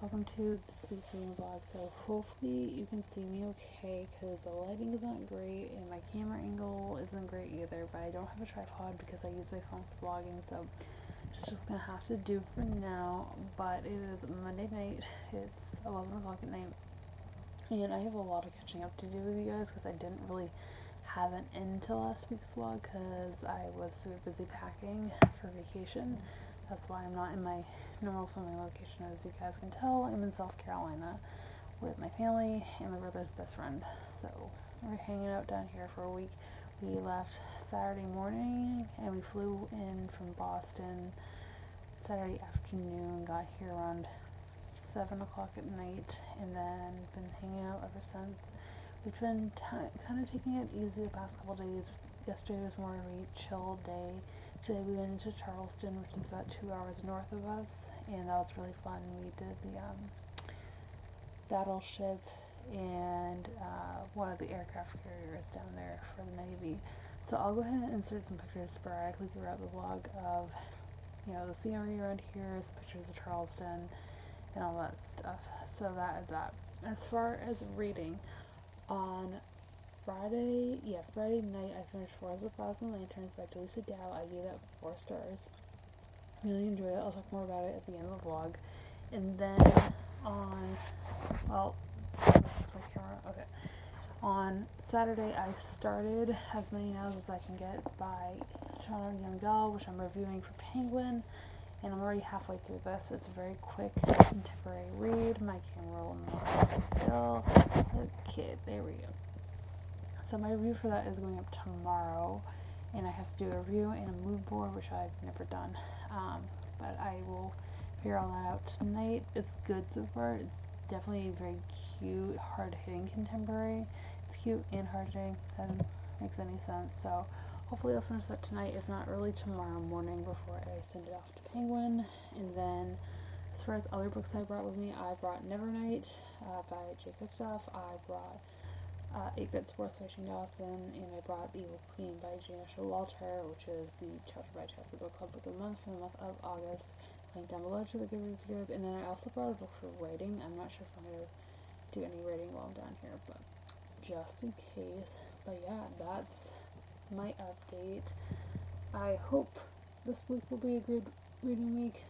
Welcome to this week's vlog. So hopefully you can see me okay because the lighting isn't great and my camera angle isn't great either, but I don't have a tripod because I use my phone for vlogging, so it's just gonna have to do for now. But it is Monday night, it's 11 o'clock at night, and I have a lot of catching up to do with you guys because I didn't really have an end to last week's vlog because I was super busy packing for vacation. That's why I'm not in my normal filming location. As you guys can tell, I'm in South Carolina with my family and my brother's best friend. So we're hanging out down here for a week. We left Saturday morning and we flew in from Boston Saturday afternoon, got here around 7 o'clock at night, and then been hanging out ever since. We've been kind of taking it easy the past couple days. Yesterday was more of a chill day. Today we went into Charleston, which is about 2 hours north of us, and that was really fun. We did the battleship and one of the aircraft carriers down there for the Navy. So I'll go ahead and insert some pictures sporadically throughout the vlog of, you know, the scenery around here, some pictures of Charleston, and all that stuff. So that is that. As far as reading, on Friday night, I finished Fours of Thousand Lanterns by Jalisa Dow. I gave that 4 stars. Really enjoyed it. I'll talk more about it at the end of the vlog. And then on, well, that's my camera. Okay. On Saturday, I started As Many Nows as I Can Get by Shana Youngdahl, which I'm reviewing for Penguin. And I'm already halfway through this. It's a very quick contemporary read. My camera will not stand still. Okay, there we go. So my review for that is going up tomorrow, and I have to do a review and a mood board, which I've never done, but I will figure all that out tonight. It's good so far. It's definitely a very cute, hard-hitting contemporary. It's cute and hard-hitting, that makes any sense, so hopefully I'll finish that tonight, if not early tomorrow morning before I send it off to Penguin. And then as far as other books I brought with me, I brought Nevernight by Jay Kristoff. I brought It Gets Worse by Shana Youngdahl, and I brought The Evil Queen by Jay Walter, which is the chapter-by-chapter book club of the month for the month of August. Link down below to the Goodreads group. And then I also brought a book for writing. I'm not sure if I'm going to do any writing while I'm down here, but just in case. But yeah, that's my update. I hope this week will be a good reading week.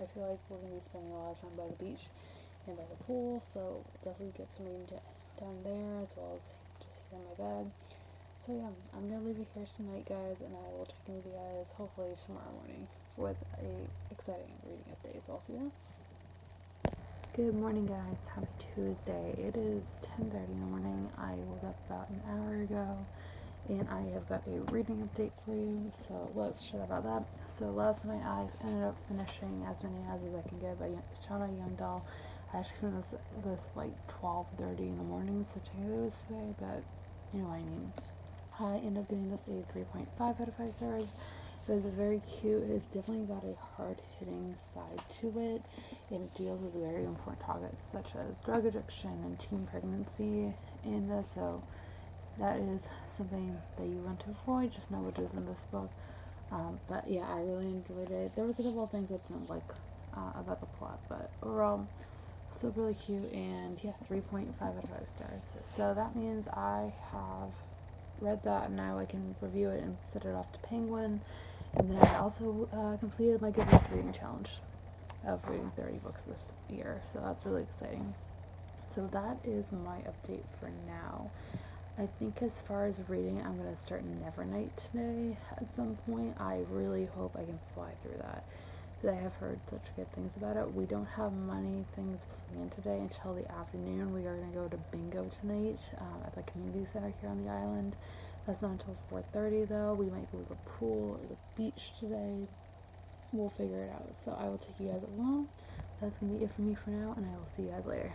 I feel like we're going to be spending a lot of time by the beach and by the pool, so definitely get some reading down there, as well as just here in my bed. So yeah, I'm gonna leave it here tonight, guys, and I will check in with you guys hopefully tomorrow morning with an exciting reading update. So I'll see you then. Good morning, guys. Happy Tuesday. It is 10:30 in the morning. I woke up about an hour ago, and I have got a reading update for you, so let's chat about that. So last night I ended up finishing As Many Nows as I Can Get by Shana Youngdahl. I actually finished this like 12:30 in the morning, so technically it was today, but you know what I mean. I ended up giving this a 3.5 out of 5 stars. It was very cute. It has definitely got a hard-hitting side to it, and it deals with very important topics such as drug addiction and teen pregnancy in this, so that is something that you want to avoid. Just know what is in this book. But yeah, I really enjoyed it. There was a couple of things I didn't like about the plot, but overall, still really cute, and yeah, 3.5 out of 5 stars. So that means I have read that, and now I can review it and send it off to Penguin. And then I also completed my Goodreads reading challenge of reading 30 books this year, so that's really exciting. So that is my update for now. I think as far as reading, I'm going to start Nevernight today at some point. I really hope I can fly through that. that I have heard such good things about it. We don't have many things planned today until the afternoon. We are going to go to bingo tonight at the community center here on the island. That's not until 4:30 though. We might go to the pool or the beach today. We'll figure it out. So I will take you guys along. That's going to be it for me for now, and I will see you guys later.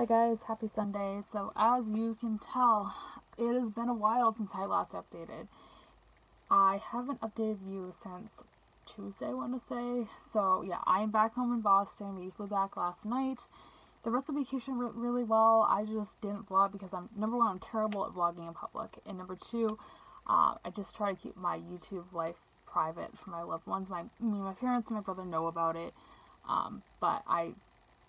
Hi guys, happy Sunday. So as you can tell, it has been a while since I last updated. I haven't updated you since Tuesday, I want to say. So yeah, I'm back home in Boston. We flew back last night. The rest of the vacation went really well. I just didn't vlog because I'm, number one, I'm terrible at vlogging in public. And number two, I just try to keep my YouTube life private for my loved ones. My parents and my brother know about it, but I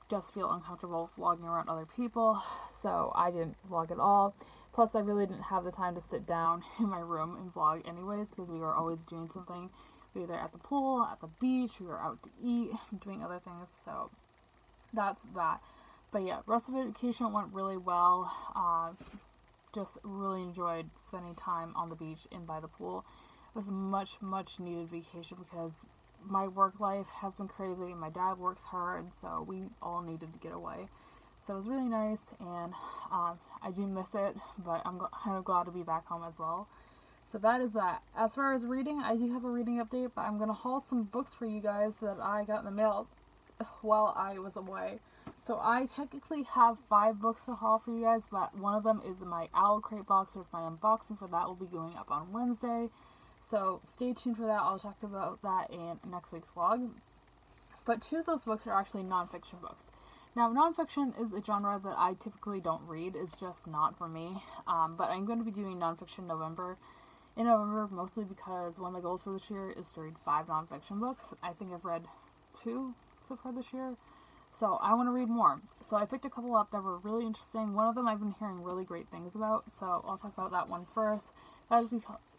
just feel uncomfortable vlogging around other people, so I didn't vlog at all. Plus I really didn't have the time to sit down in my room and vlog anyways, because we were always doing something. We were either at the pool, at the beach, we were out to eat, doing other things, so that's that. But yeah, rest of the vacation went really well. Just really enjoyed spending time on the beach and by the pool. It was a much needed vacation because my work life has been crazy. My dad works hard, so we all needed to get away. So it was really nice, and I do miss it, but I'm kind of glad to be back home as well. So that is that. As far as reading, I do have a reading update, but I'm going to haul some books for you guys that I got in the mail while I was away. So I technically have 5 books to haul for you guys, but one of them is in my Owl Crate box with my unboxing for that will be going up on Wednesday. So stay tuned for that. I'll talk about that in next week's vlog. But 2 of those books are actually nonfiction books. Now, nonfiction is a genre that I typically don't read. It's just not for me. But I'm going to be doing nonfiction in November, mostly because one of my goals for this year is to read 5 nonfiction books. I think I've read 2 so far this year. So I want to read more. So I picked a couple up that were really interesting. One of them I've been hearing really great things about. So I'll talk about that one first. That is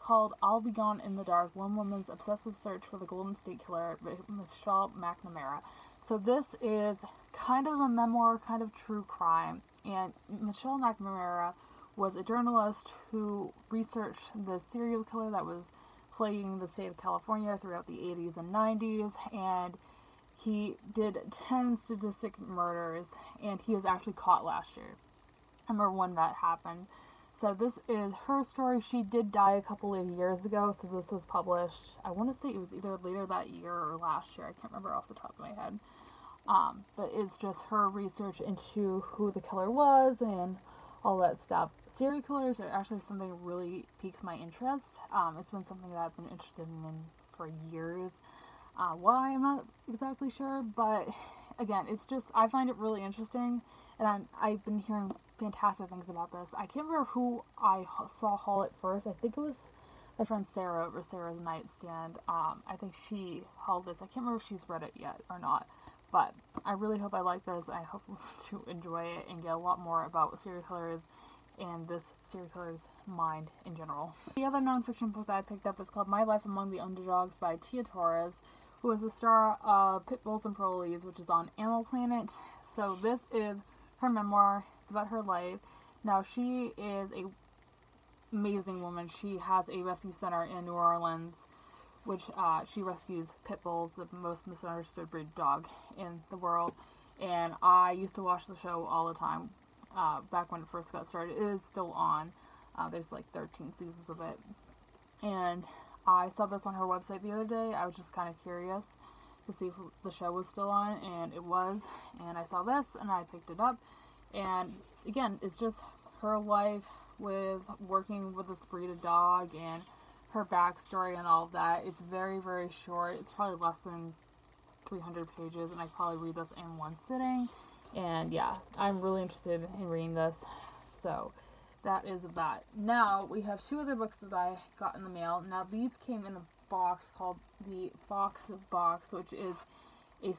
called I'll Be Gone in the Dark, One Woman's Obsessive Search for the Golden State Killer by Michelle McNamara. So this is kind of a memoir, kind of true crime, and Michelle McNamara was a journalist who researched the serial killer that was plaguing the state of California throughout the 80s and 90s, and he did 10 sadistic murders, and he was actually caught last year. I remember when that happened. So this is her story. She did die a couple of years ago, so this was published, I want to say it was either later that year or last year, I can't remember off the top of my head. But it's just her research into who the killer was and all that stuff. Serial killers are actually something that really piques my interest. It's been something that I've been interested in for years. Why, I'm not exactly sure, but again, it's just, I find it really interesting, and I've been hearing fantastic things about this. I can't remember who I saw haul it first. I think it was my friend Sarah over Sarah's Nightstand. I think she hauled this. I can't remember if she's read it yet or not, but I really hope I like this. I hope to enjoy it and get a lot more about serial killers and this serial killer's mind in general. The other nonfiction book that I picked up is called My Life Among the Underdogs by Tia Torres, who is the star of Pitbulls and Parolees, which is on Animal Planet. So this is her memoir about her life. Now, she is a amazing woman. She has a rescue center in New Orleans, which she rescues pit bulls, the most misunderstood breed dog in the world. And I used to watch the show all the time back when it first got started. It is still on. There's like 13 seasons of it. And I saw this on her website the other day. I was just kind of curious to see if the show was still on, and it was. And I saw this and I picked it up. And again, it's just her life with working with this breed of dog and her backstory and all of that. It's very, very short. It's probably less than 300 pages, and I probably read this in one sitting. And yeah, I'm really interested in reading this. So that is that. Now we have two other books that I got in the mail. Now these came in a box called the Fox Box, which is a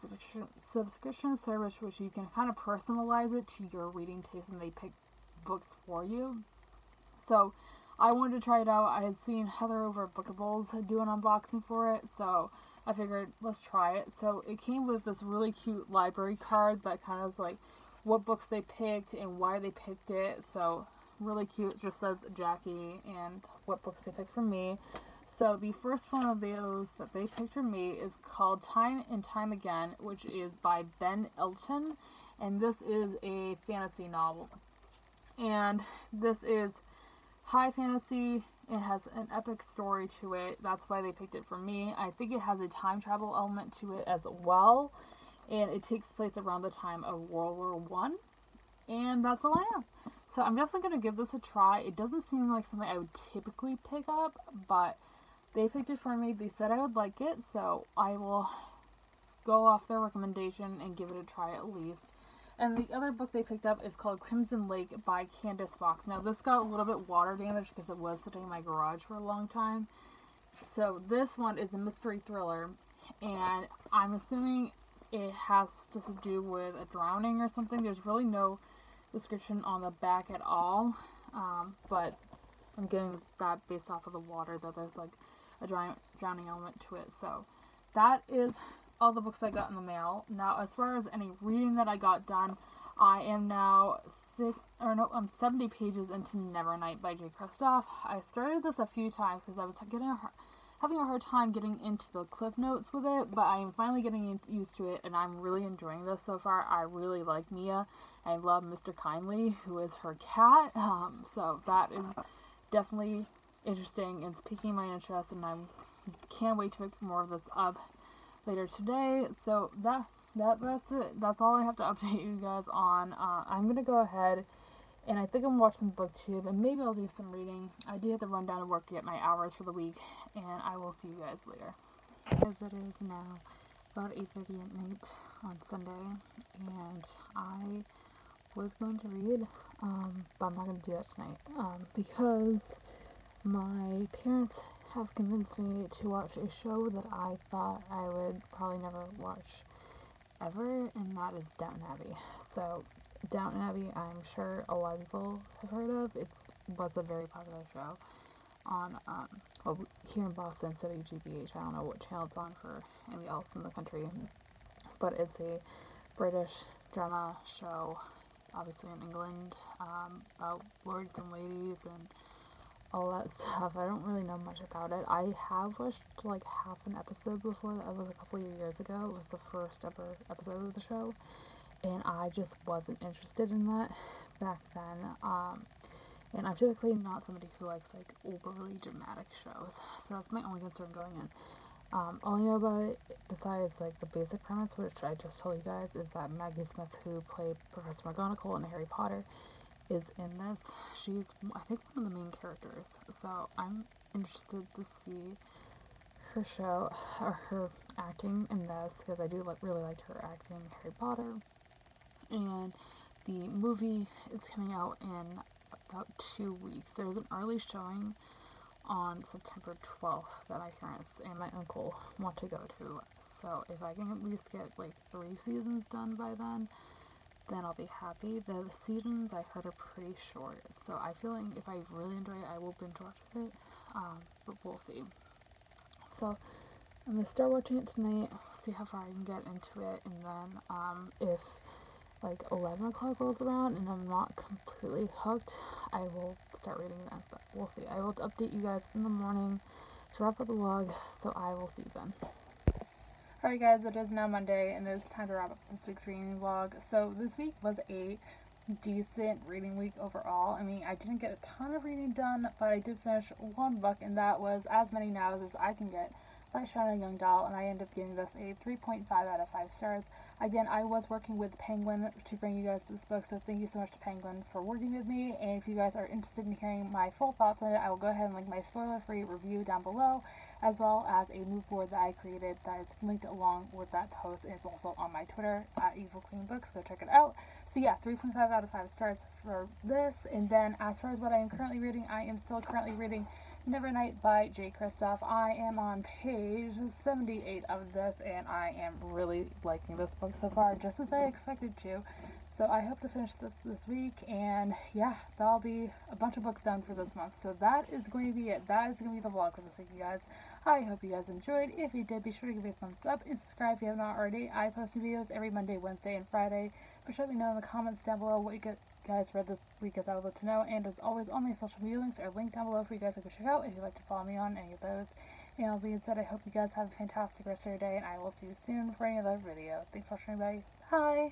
subscription service which you can kind of personalize it to your reading taste, and they pick books for you. So I wanted to try it out. I had seen Heather over at Bookables do an unboxing for it, so I figured let's try it. So it came with this really cute library card that kind of like what books they picked and why they picked it. So really cute. It just says Jackie and what books they picked for me. So the first one of those that they picked for me is called Time and Time Again, which is by Ben Elton, and this is a fantasy novel. And this is high fantasy. It has an epic story to it. That's why they picked it for me. I think it has a time travel element to it as well, and it takes place around the time of World War I. And that's all I have. So I'm definitely going to give this a try. It doesn't seem like something I would typically pick up, but they picked it for me. They said I would like it, so I will go off their recommendation and give it a try at least. And the other book they picked up is called Crimson Lake by Candace Fox. Now this got a little bit water damaged because it was sitting in my garage for a long time. So this one is a mystery thriller, and I'm assuming it has to do with a drowning or something. There's really no description on the back at all, but I'm getting that based off of the water that there's like a drowning element to it. So that is all the books I got in the mail. Now, as far as any reading that I got done, I am now 70 pages into Nevernight by Jay Kristoff. I started this a few times because I was having a hard time getting into the cliff notes with it, but I am finally getting used to it, and I'm really enjoying this so far. I really like Mia. I love Mr. Kindly, who is her cat, so that is definitely interesting. It's piquing my interest, and I can't wait to pick more of this up later today. So that's it. That's all I have to update you guys on. I'm gonna go ahead, and I think I'm watching BookTube, and maybe I'll do some reading. I do have to run down to work to get my hours for the week, and I will see you guys later. As it is now about 8:30 at night on Sunday, and I was going to read, but I'm not gonna do that tonight, because my parents have convinced me to watch a show that I thought I would probably never watch ever, and that is Downton Abbey. So Downton Abbey, I'm sure a lot of people have heard of. It was a very popular show on, well, here in Boston, so WGBH. I don't know what channel it's on for anybody else in the country, but it's a British drama show, obviously in England, about lords and ladies and all that stuff. I don't really know much about it. I have watched like half an episode before. That was a couple of years ago. It was the first ever episode of the show, and I just wasn't interested in that back then. And I'm typically not somebody who likes like overly dramatic shows, so that's my only concern going in. All I know about it, besides like the basic premise, which I just told you guys, is that Maggie Smith, who played Professor McGonagall in Harry Potter, is in this. She's, I think, one of the main characters, so I'm interested to see her show, or her acting in this, because I do really liked her acting in Harry Potter. And the movie is coming out in about 2 weeks. There's an early showing on September 12th that my parents and my uncle want to go to, so if I can at least get like 3 seasons done by then I'll be happy. The seasons, I heard, are pretty short, so I feel like if I really enjoy it, I will binge watch it, but we'll see. So I'm going to start watching it tonight, see how far I can get into it, and then if like 11 o'clock rolls around and I'm not completely hooked, I will start reading them, but we'll see. I will update you guys in the morning to wrap up the vlog, so I will see you then. Alright guys, it is now Monday, and it is time to wrap up this week's reading vlog. So this week was a decent reading week overall. I mean, I didn't get a ton of reading done, but I did finish one book, and that was As Many Nows as I Can Get by Shana Youngdahl, and I ended up giving this a 3.5 out of 5 stars. Again, I was working with Penguin to bring you guys this book, so thank you so much to Penguin for working with me. And if you guys are interested in hearing my full thoughts on it, I will go ahead and link my spoiler-free review down below, as well as a mood board that I created that is linked along with that post, and it's also on my Twitter, at Evil Queen Books. Go check it out. So yeah, 3.5 out of 5 stars for this. And then as far as what I am currently reading, I am still currently reading Nevernight by Jay Kristoff. I am on page 78 of this, and I am really liking this book so far, just as I expected to. So I hope to finish this week, and yeah, that'll be a bunch of books done for this month. So that is going to be it. That is going to be the vlog for this week, you guys. I hope you guys enjoyed. If you did, be sure to give it a thumbs up and subscribe if you have not already. I post new videos every Monday, Wednesday, and Friday. But let me know in the comments down below what you guys read this week, as I would love to know. And as always, all my social media links are linked down below for you guys to go check out if you'd like to follow me on any of those. And with that being said, I hope you guys have a fantastic rest of your day, and I will see you soon for another video. Thanks for watching, everybody. Bye!